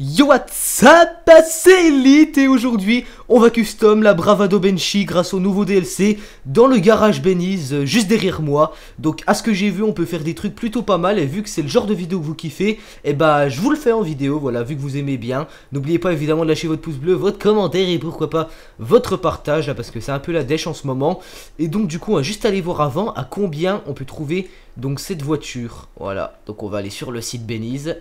Yo what's up, c'est Elite et aujourd'hui on va custom la Bravado Banshee grâce au nouveau DLC dans le garage Beniz juste derrière moi. Donc à ce que j'ai vu on peut faire des trucs plutôt pas mal et vu que c'est le genre de vidéo que vous kiffez, et bah je vous le fais en vidéo, voilà, vu que vous aimez bien. N'oubliez pas évidemment de lâcher votre pouce bleu, votre commentaire et pourquoi pas votre partage là, parce que c'est un peu la dèche en ce moment. Et donc du coup on va juste aller voir avant à combien on peut trouver donc cette voiture. Voilà, donc on va aller sur le site Beniz.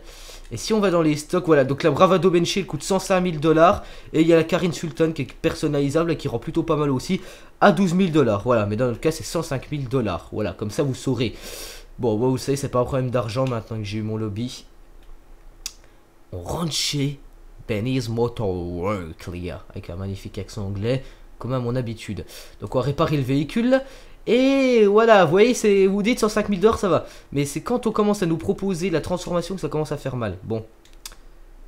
Et si on va dans les stocks, voilà, donc la Bravado Banshee elle coûte 105 000 $. Et il y a la Karine Sultan qui est personnalisable et qui rend plutôt pas mal aussi à 12 000 $. Voilà, mais dans le cas c'est 105 000 $. Voilà, comme ça vous saurez. Bon, moi vous savez c'est pas un problème d'argent maintenant que j'ai eu mon lobby. On rentre chez Benny's Motor World, clear, avec un magnifique accent anglais, comme à mon habitude. Donc on va réparer le véhicule. Et voilà, vous voyez, vous dites 105 000 $, ça va. Mais c'est quand on commence à nous proposer la transformation que ça commence à faire mal. Bon,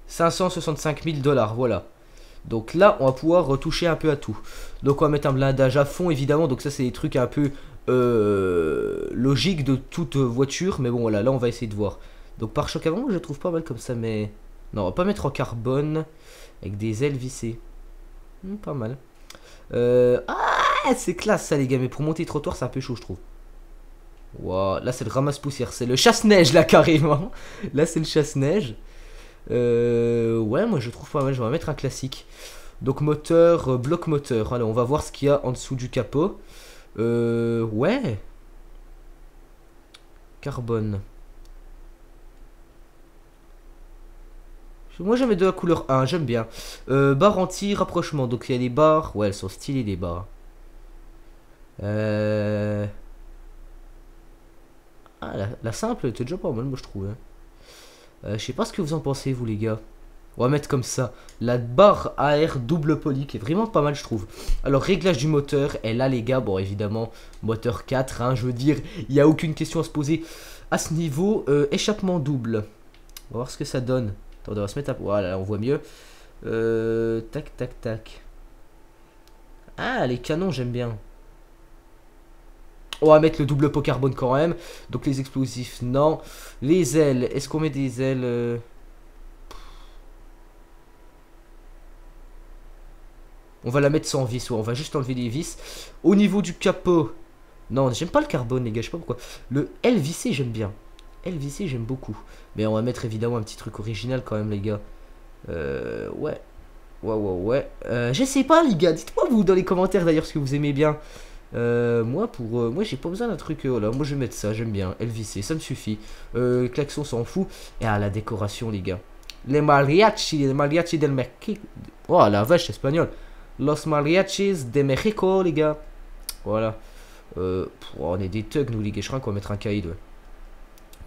565 000 $, voilà. Donc là, on va pouvoir toucher un peu à tout. Donc on va mettre un blindage à fond, évidemment. Donc ça, c'est des trucs un peu logiques de toute voiture. Mais bon, voilà, là, on va essayer de voir. Donc par choc avant, je le trouve pas mal comme ça, mais... Non, on va pas mettre en carbone avec des LVC. Pas mal. Ah, c'est classe ça les gars, mais pour monter les trottoirs c'est un peu chaud je trouve. Waouh, là c'est le ramasse-poussière, c'est le chasse-neige là carrément. Là c'est le chasse-neige. Ouais, moi je trouve pas mal, je vais mettre un classique. Donc moteur, bloc moteur. Alors on va voir ce qu'il y a en dessous du capot. Ouais. Carbone. Moi j'aime de la couleur 1, j'aime bien. Barre anti-rapprochement, donc il y a les barres. Ouais, elles sont stylées les barres. Ah, la simple, t'es déjà pas mal, moi je trouve. Hein. Je sais pas ce que vous en pensez, vous les gars. On va mettre comme ça. La barre AR double poly qui est vraiment pas mal, je trouve. Alors, réglage du moteur. Et là, les gars, bon, évidemment, moteur 4. Hein, je veux dire, il n'y a aucune question à se poser à ce niveau. Échappement double. On va voir ce que ça donne. On doit se mettre à... Voilà, on voit mieux. Tac, tac, tac. Ah, les canons, j'aime bien. On va mettre le double pot carbone quand même. Donc les explosifs, non. Les ailes, est-ce qu'on met des ailes On va la mettre sans vis, ouais. On va juste enlever les vis. Au niveau du capot. Non, j'aime pas le carbone, les gars, je sais pas pourquoi. Le LVC, j'aime bien. LVC j'aime beaucoup. Mais on va mettre évidemment un petit truc original quand même les gars. Ouais. Ouais. Je sais pas les gars. Dites-moi vous dans les commentaires d'ailleurs ce que vous aimez bien. Moi pour... moi j'ai pas besoin d'un truc... voilà, moi je vais mettre ça. J'aime bien. LVC ça me suffit. Klaxon s'en fout. Et à la décoration les gars. Les mariachi del Mexico. Oh la vache espagnole. Los mariachis de Mexico les gars. Voilà. On est des thugs nous les gars. Je crois qu'on va mettre un caïd ouais.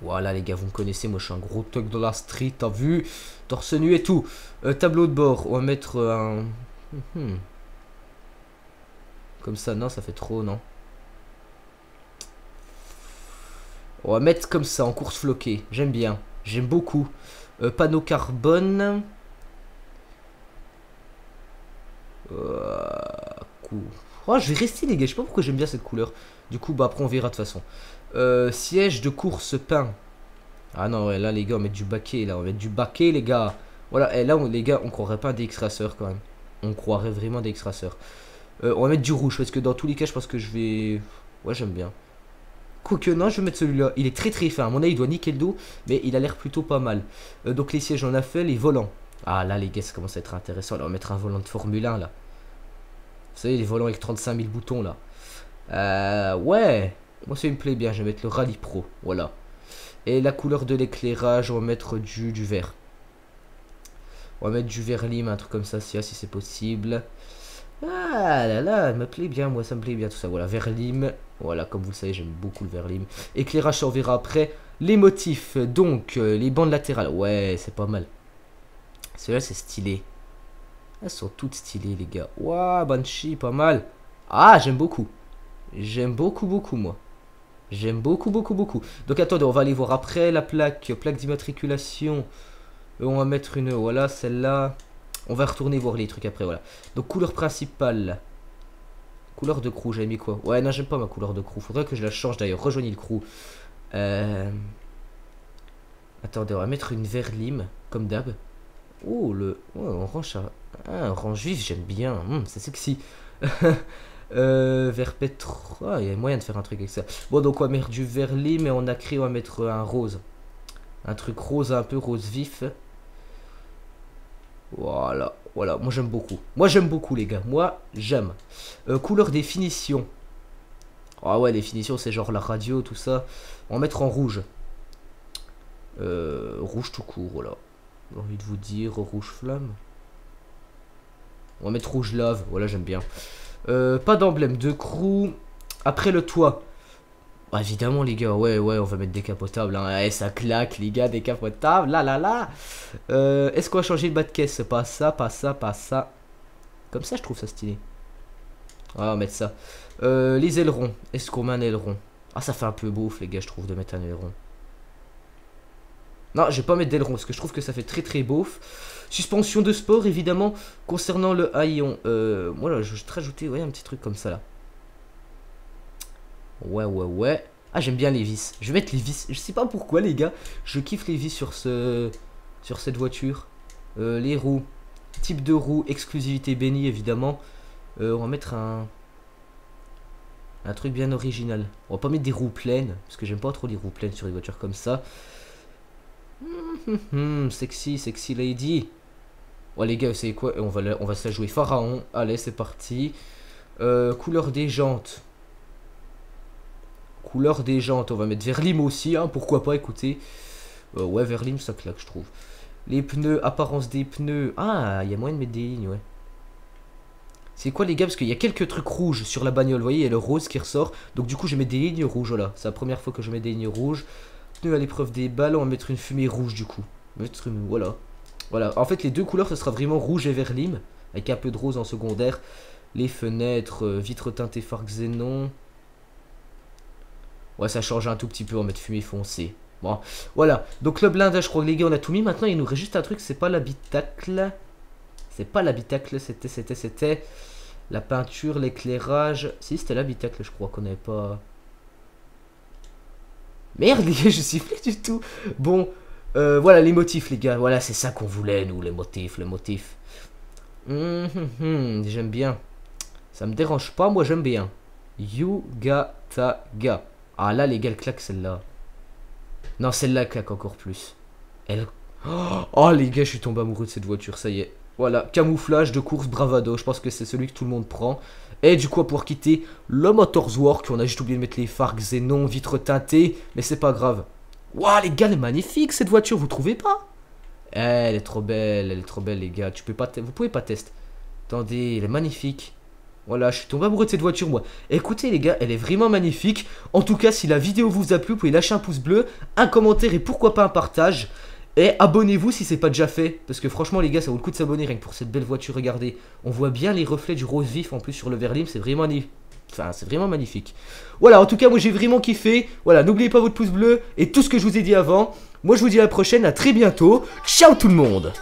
Voilà les gars, vous me connaissez, moi je suis un gros thug de la street, t'as vu, torse nu et tout. Tableau de bord, on va mettre un... Comme ça, non, ça fait trop, non. On va mettre comme ça, en course floquée, j'aime bien, j'aime beaucoup. Panneau carbone. Cool. Oh, je vais rester les gars, je sais pas pourquoi j'aime bien cette couleur. Du coup, bah après on verra de toute façon. Siège de course peint. Ah non, ouais, là les gars, on met du baquet, là, on met du baquet les gars. Voilà, et là on, les gars, on croirait pas à des X-Racer quand même. On croirait vraiment des X-Racer. On va mettre du rouge parce que dans tous les cas, je pense que je vais... Ouais, j'aime bien. Quoique, non, je vais mettre celui-là. Il est très très fin. À mon avis, il doit niquer le dos, mais il a l'air plutôt pas mal. Donc les sièges, on a fait, les volants. Ah là les gars, ça commence à être intéressant. Là, on va mettre un volant de Formule 1 là. Vous savez, les volants avec 35 000 boutons, là. Ouais. Moi, ça me plaît bien. Je vais mettre le Rally Pro. Voilà. Et la couleur de l'éclairage, on va mettre du vert. On va mettre du Verlim, un truc comme ça, si c'est possible. Ah là là, elle me plaît bien. Moi, ça me plaît bien tout ça. Voilà, Verlim. Voilà, comme vous le savez, j'aime beaucoup le Verlim. Éclairage, ça, on verra après. Les motifs, donc, les bandes latérales. Ouais, c'est pas mal. Celui-là, c'est stylé. Elles sont toutes stylées les gars. Waouh, Banshee, pas mal. Ah, j'aime beaucoup. J'aime beaucoup moi. J'aime beaucoup. Donc attendez, on va aller voir après la plaque. Plaque d'immatriculation. On va mettre une, voilà, celle-là. On va retourner voir les trucs après, voilà. Donc couleur principale. Couleur de crew, j'avais mis quoi? Ouais, non, j'aime pas ma couleur de crew. Faudrait que je la change d'ailleurs. Rejoignez le crew. Attendez, on va mettre une Verlim, comme d'hab. Oh, le... Ouais, orange, ah, orange vif, j'aime bien. C'est sexy. Vert pétrole. Ah, il y a moyen de faire un truc avec ça. Bon, donc on va mettre du verlim, mais on a créé, on va mettre un rose. Un truc rose, un peu rose vif. Voilà, voilà. Moi, j'aime beaucoup. Moi, j'aime beaucoup, les gars. Moi, j'aime. Couleur des finitions. Ah ouais, les finitions, c'est genre la radio, tout ça. On va mettre en rouge. Rouge tout court, voilà. J'ai envie de vous dire rouge flamme. On va mettre rouge lave, voilà, j'aime bien. Pas d'emblème de crew. Après le toit. Ah, évidemment, les gars, ouais, ouais, on va mettre décapotable. Hein. Eh, ça claque, les gars, décapotable. Là, là, là. Est-ce qu'on va changer le bas de caisse? Pas ça, pas ça, pas ça. Comme ça, je trouve ça stylé. Ah, on va mettre ça. Les ailerons. Est-ce qu'on met un aileron? Ah, ça fait un peu beauf, les gars, je trouve, de mettre un aileron. Non, je vais pas mettre d'aileron parce que je trouve que ça fait très très beauf. Suspension de sport, évidemment, concernant le haillon. Voilà, je vais te rajouter ouais, un petit truc comme ça là. Ouais, ouais, ouais. Ah, j'aime bien les vis. Je vais mettre les vis. Je sais pas pourquoi, les gars. Je kiffe les vis sur, cette voiture. Les roues. Type de roue, exclusivité Benny, évidemment. On va mettre un... truc bien original. On va pas mettre des roues pleines parce que j'aime pas trop les roues pleines sur les voitures comme ça. Sexy, sexy lady. Ouais les gars, vous savez quoi, on va se la jouer pharaon. Allez, c'est parti. Couleur des jantes. Couleur des jantes. On va mettre verlim aussi, hein, pourquoi pas, écoutez. Ouais, verlim, ça claque, je trouve. Les pneus, apparence des pneus. Ah, il y a moyen de mettre des lignes, ouais. C'est quoi les gars, parce qu'il y a quelques trucs rouges sur la bagnole, vous voyez, il y a le rose qui ressort. Donc du coup, je mets des lignes rouges, voilà. C'est la première fois que je mets des lignes rouges. À l'épreuve des balles, on va mettre une fumée rouge du coup. Voilà. Voilà. En fait, les deux couleurs, ce sera vraiment rouge et verlim, avec un peu de rose en secondaire. Les fenêtres, vitres teintées phare xénon. Ouais, ça change un tout petit peu, on va mettre fumée foncée. Bon, voilà. Donc le blindage, je crois que les gars, on a tout mis. Maintenant, il nous reste juste un truc, c'est pas l'habitacle. C'est pas l'habitacle, c'était la peinture, l'éclairage. Si, c'était l'habitacle, je crois qu'on n'avait pas... Merde les gars, je suis plus du tout. Bon, voilà les motifs les gars. Voilà, c'est ça qu'on voulait nous, les motifs, les motifs. J'aime bien. Ça me dérange pas, moi j'aime bien. Yugataga. Ah là les gars, elle claque celle-là. Non, celle-là claque encore plus. Elle... Oh les gars, je suis tombé amoureux de cette voiture, ça y est. Voilà, camouflage de course bravado. Je pense que c'est celui que tout le monde prend. Et du coup, pour quitter le Motor World, on a juste oublié de mettre les phares xénon, vitres teintées, mais c'est pas grave. Waouh, les gars, elle est magnifique cette voiture, vous trouvez pas? Elle est trop belle, les gars. Tu peux pas, vous pouvez pas tester. Attendez, elle est magnifique. Voilà, je suis tombé amoureux de cette voiture, moi. Écoutez, les gars, elle est vraiment magnifique. En tout cas, si la vidéo vous a plu, vous pouvez lâcher un pouce bleu, un commentaire et pourquoi pas un partage. Et abonnez-vous si c'est pas déjà fait, parce que franchement les gars, ça vaut le coup de s'abonner rien que pour cette belle voiture. Regardez, on voit bien les reflets du rose vif en plus sur le verlim, c'est vraiment, c'est vraiment magnifique. Voilà, en tout cas moi j'ai vraiment kiffé. Voilà, n'oubliez pas votre pouce bleu et tout ce que je vous ai dit avant. Moi je vous dis à la prochaine, à très bientôt. Ciao tout le monde.